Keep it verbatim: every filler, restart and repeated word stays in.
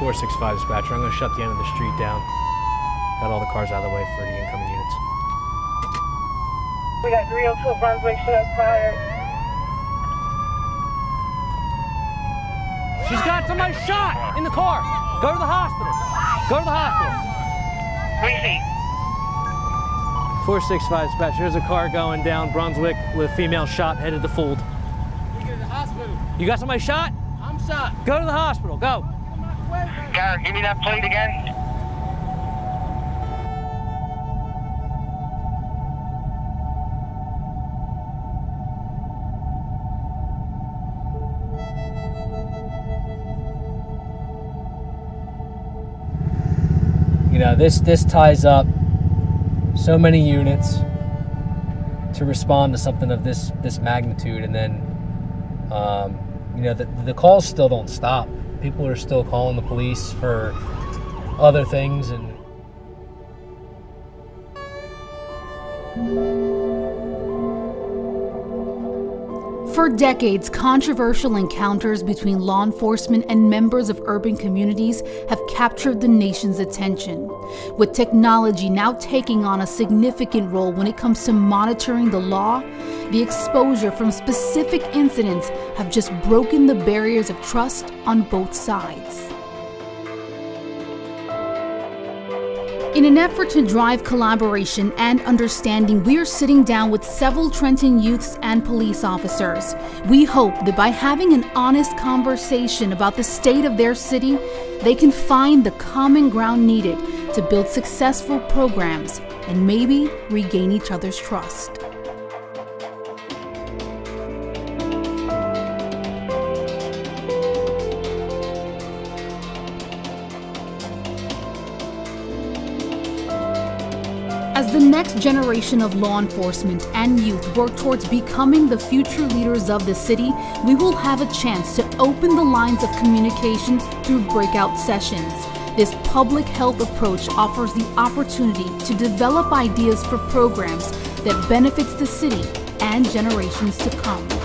four six five dispatcher, I'm going to shut the end of the street down. Got all the cars out of the way for the incoming units. We got three oh two Brunswick, shots fired. She's got somebody shot in the car. Go to the hospital. Go to the hospital. Receive. four six five dispatcher, there's a car going down Brunswick with a female shot headed to Fould. We get to the hospital. You got somebody shot? I'm shot. Go to the hospital. Go. Garrett, give me that plate again. You know, this, this ties up so many units to respond to something of this, this magnitude. And then, um, you know, the, the calls still don't stop. People are still calling the police for other things. And for decades, controversial encounters between law enforcement and members of urban communities have captured the nation's attention, with technology now taking on a significant role when it comes to monitoring the law. The exposure from specific incidents have just broken the barriers of trust on both sides. In an effort to drive collaboration and understanding, we are sitting down with several Trenton youths and police officers. We hope that by having an honest conversation about the state of their city, they can find the common ground needed to build successful programs and maybe regain each other's trust. As the next generation of law enforcement and youth work towards becoming the future leaders of the city, we will have a chance to open the lines of communication through breakout sessions. This public health approach offers the opportunity to develop ideas for programs that benefits the city and generations to come.